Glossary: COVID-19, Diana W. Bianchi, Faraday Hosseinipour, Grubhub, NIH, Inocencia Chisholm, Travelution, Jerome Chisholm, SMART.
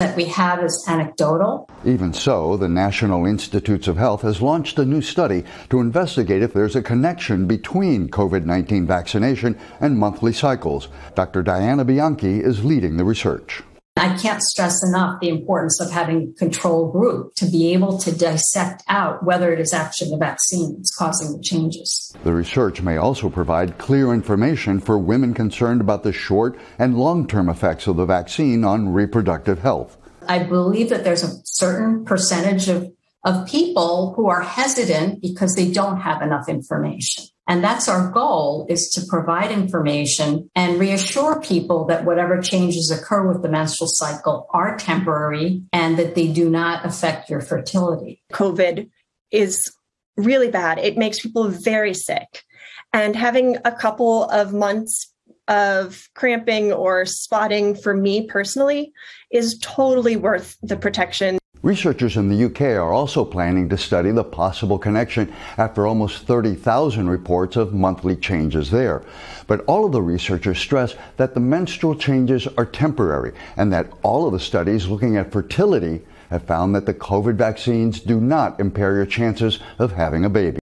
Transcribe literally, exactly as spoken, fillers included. that we have is anecdotal. Even so, the National Institutes of Health has launched a new study to investigate if there's a connection between COVID nineteen vaccination and monthly cycles. Doctor Diana Bianchi is leading the research. I can't stress enough the importance of having a control group to be able to dissect out whether it is actually the vaccine that's causing the changes. The research may also provide clear information for women concerned about the short and long-term effects of the vaccine on reproductive health. I believe that there's a certain percentage of, of people who are hesitant because they don't have enough information. And that's our goal, is to provide information and reassure people that whatever changes occur with the menstrual cycle are temporary and that they do not affect your fertility. COVID is really bad. It makes people very sick. And having a couple of months of cramping or spotting for me personally is totally worth the protection. Researchers in the U K are also planning to study the possible connection after almost thirty thousand reports of monthly changes there. But all of the researchers stress that the menstrual changes are temporary and that all of the studies looking at fertility have found that the COVID vaccines do not impair your chances of having a baby.